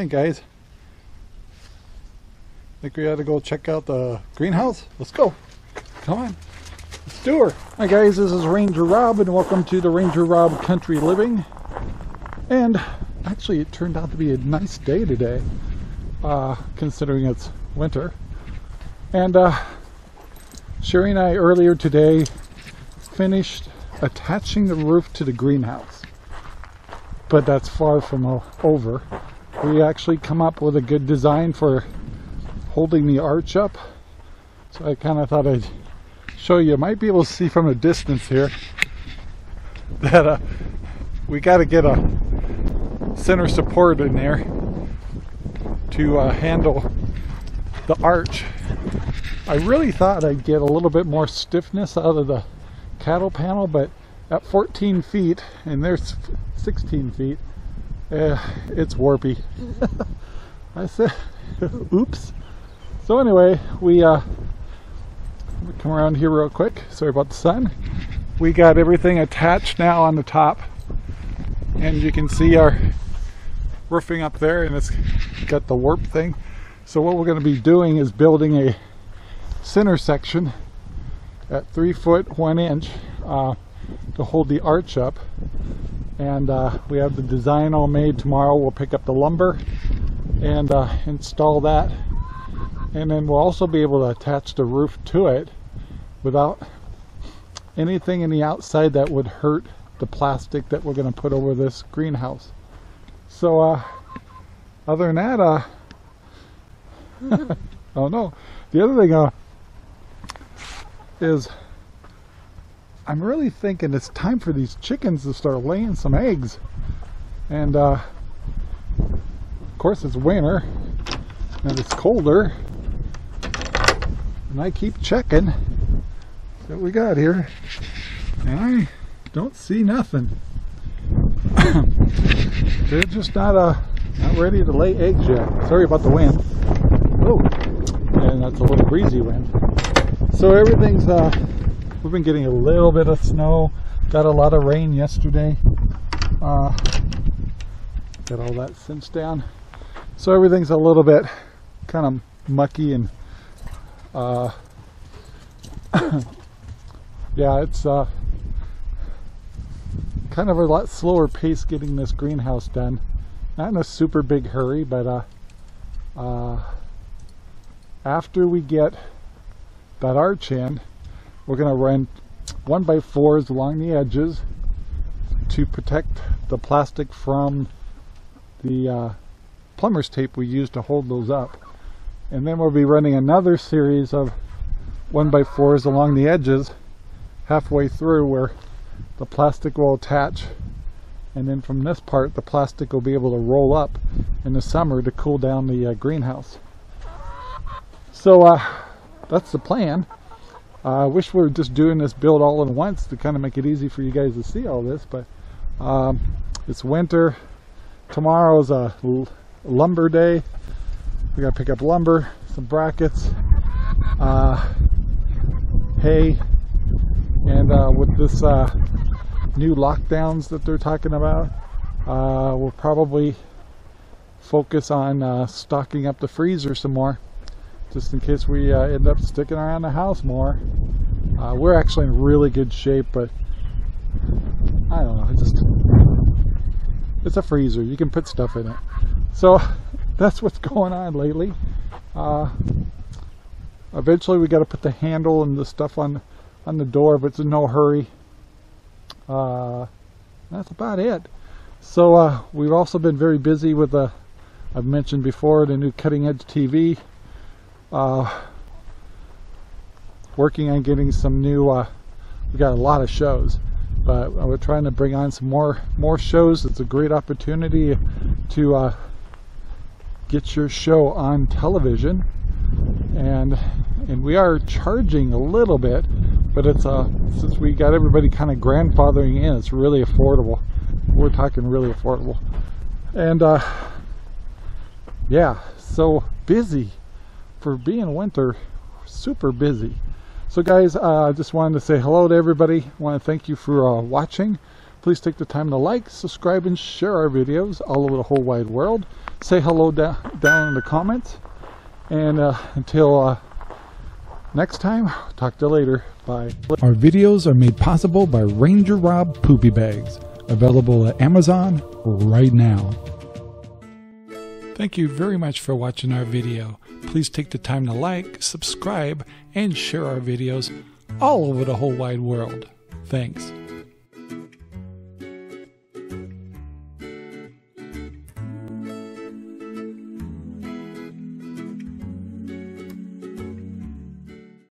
in, guys. Think we ought to go check out the greenhouse? Let's go. Come on. Let's do her. Hi guys, this is Ranger Rob and welcome to the Ranger Rob Country Living. And actually it turned out to be a nice day today, considering it's winter. And Sherry and I earlier today finished attaching the roof to the greenhouse. But that's far from over. We actually come up with a good design for holding the arch up, so I kind of thought I'd show you. Might be able to see from a distance here that we got to get a center support in there to handle the arch. I really thought I'd get a little bit more stiffness out of the cattle panel, but at 14 feet and there's 16 feet, it's warpy. I said, oops. So anyway, we come around here real quick. Sorry about the sun. We got everything attached now on the top, and you can see our roofing up there, and it's got the warp thing. So what we're going to be doing is building a center section at 3 foot 1 inch to hold the arch up, and we have the design all made. Tomorrow we'll pick up the lumber and install that. And then we'll also be able to attach the roof to it without anything in the outside that would hurt the plastic that we're going to put over this greenhouse. So other than that, oh no, the other thing is I'm really thinking it's time for these chickens to start laying some eggs. And of course it's winter and it's colder. And I keep checking what we got here, and I don't see nothing. They're just not ready to lay eggs yet. Sorry about the wind. Oh, and that's a little breezy wind. So everything's we've been getting a little bit of snow. Got a lot of rain yesterday. Got all that cinched down. So everything's a little bit kind of mucky and yeah, it's kind of a lot slower pace getting this greenhouse done. Not in a super big hurry, but after we get that arch in, we're gonna run 1x4s along the edges to protect the plastic from the plumber's tape we use to hold those up. And then we'll be running another series of 1x4s along the edges halfway through, where the plastic will attach, and then from this part the plastic will be able to roll up in the summer to cool down the greenhouse. So that's the plan. I wish we were just doing this build all at once to kind of make it easy for you guys to see all this, but it's winter. Tomorrow's a lumber day. We gotta pick up lumber, some brackets, hay, and with this new lockdowns that they're talking about, we'll probably focus on stocking up the freezer some more, just in case we end up sticking around the house more. We're actually in really good shape, but I don't know, it's a freezer, you can put stuff in it. So that's what's going on lately. Eventually we got to put the handle and the stuff on the door, but it's in no hurry. That's about it. So we've also been very busy with the, I've mentioned before, the new Cutting Edge TV. Working on getting some new, we got a lot of shows, but we're trying to bring on some more shows. It's a great opportunity to get your show on television, and we are charging a little bit, but it's since we got everybody kind of grandfathering in, it's really affordable. We're talking really affordable. And yeah, so busy for being winter, super busy. So guys, I just wanted to say hello to everybody. I want to thank you for watching. Please take the time to like, subscribe, and share our videos all over the whole wide world. Say hello down in the comments. And until next time, talk to you later. Bye. Our videos are made possible by Ranger Rob Poopy Bags, available at Amazon right now. Thank you very much for watching our video. Please take the time to like, subscribe, and share our videos all over the whole wide world. Thanks.